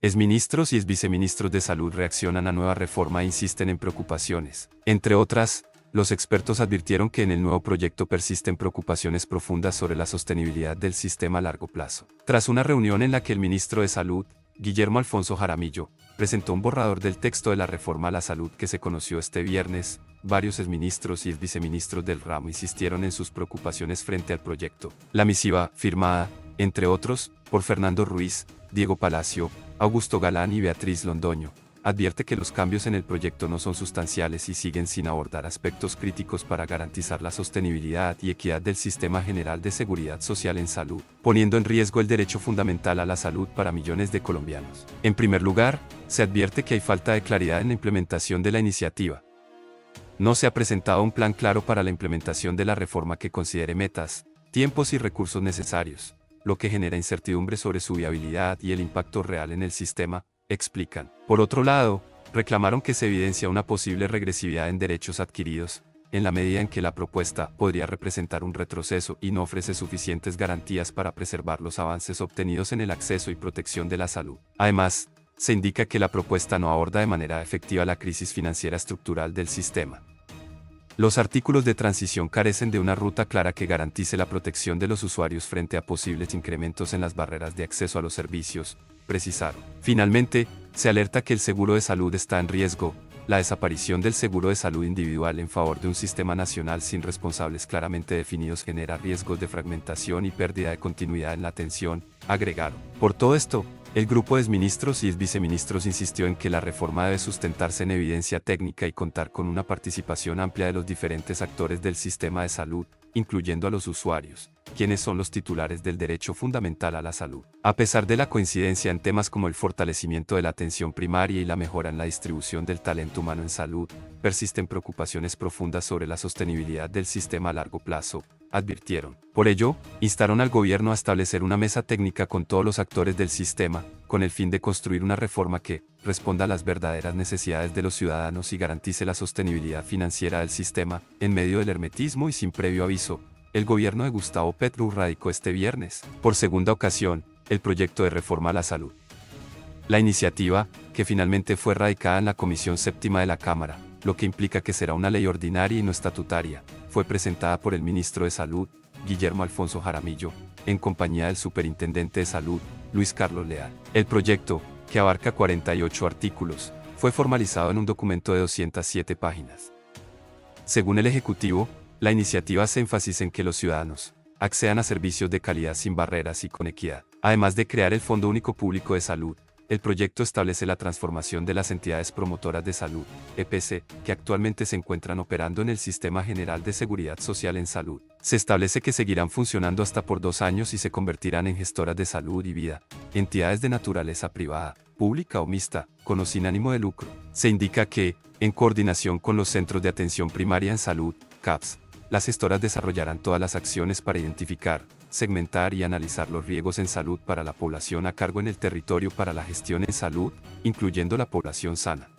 Exministros y exviceministros de salud reaccionan a nueva reforma e insisten en preocupaciones. Entre otras, los expertos advirtieron que en el nuevo proyecto persisten preocupaciones profundas sobre la sostenibilidad del sistema a largo plazo. Tras una reunión en la que el ministro de Salud, Guillermo Alfonso Jaramillo, presentó un borrador del texto de la reforma a la salud que se conoció este viernes, varios exministros y exviceministros del ramo insistieron en sus preocupaciones frente al proyecto. La misiva, firmada, entre otros, por Fernando Ruiz, Diego Palacio, Augusto Galán y Beatriz Londoño, advierte que los cambios en el proyecto no son sustanciales y siguen sin abordar aspectos críticos para garantizar la sostenibilidad y equidad del Sistema General de Seguridad Social en Salud, poniendo en riesgo el derecho fundamental a la salud para millones de colombianos. En primer lugar, se advierte que hay falta de claridad en la implementación de la iniciativa. No se ha presentado un plan claro para la implementación de la reforma que considere metas, tiempos y recursos necesarios, lo que genera incertidumbre sobre su viabilidad y el impacto real en el sistema, explican. Por otro lado, reclamaron que se evidencia una posible regresividad en derechos adquiridos, en la medida en que la propuesta podría representar un retroceso y no ofrece suficientes garantías para preservar los avances obtenidos en el acceso y protección de la salud. Además, se indica que la propuesta no aborda de manera efectiva la crisis financiera estructural del sistema. Los artículos de transición carecen de una ruta clara que garantice la protección de los usuarios frente a posibles incrementos en las barreras de acceso a los servicios, precisaron. Finalmente, se alerta que el seguro de salud está en riesgo. La desaparición del seguro de salud individual en favor de un sistema nacional sin responsables claramente definidos genera riesgos de fragmentación y pérdida de continuidad en la atención, agregaron. Por todo esto, el grupo de exministros y exviceministros insistió en que la reforma debe sustentarse en evidencia técnica y contar con una participación amplia de los diferentes actores del sistema de salud, incluyendo a los usuarios, quienes son los titulares del derecho fundamental a la salud. A pesar de la coincidencia en temas como el fortalecimiento de la atención primaria y la mejora en la distribución del talento humano en salud, persisten preocupaciones profundas sobre la sostenibilidad del sistema a largo plazo, advirtieron. Por ello, instaron al gobierno a establecer una mesa técnica con todos los actores del sistema, con el fin de construir una reforma que responda a las verdaderas necesidades de los ciudadanos y garantice la sostenibilidad financiera del sistema. En medio del hermetismo y sin previo aviso, el gobierno de Gustavo Petro radicó este viernes, por segunda ocasión, el proyecto de reforma a la salud. La iniciativa, que finalmente fue radicada en la Comisión Séptima de la Cámara, lo que implica que será una ley ordinaria y no estatutaria, fue presentada por el ministro de Salud, Guillermo Alfonso Jaramillo, en compañía del superintendente de Salud, Luis Carlos Leal. El proyecto, que abarca 48 artículos, fue formalizado en un documento de 207 páginas. Según el Ejecutivo, la iniciativa hace énfasis en que los ciudadanos accedan a servicios de calidad sin barreras y con equidad. Además de crear el Fondo Único Público de Salud, el proyecto establece la transformación de las entidades promotoras de salud, EPS, que actualmente se encuentran operando en el Sistema General de Seguridad Social en Salud. Se establece que seguirán funcionando hasta por 2 años y se convertirán en gestoras de salud y vida, entidades de naturaleza privada, pública o mixta, con o sin ánimo de lucro. Se indica que, en coordinación con los Centros de Atención Primaria en Salud, CAPS, las gestoras desarrollarán todas las acciones para identificar, segmentar y analizar los riesgos en salud para la población a cargo en el territorio para la gestión en salud, incluyendo la población sana.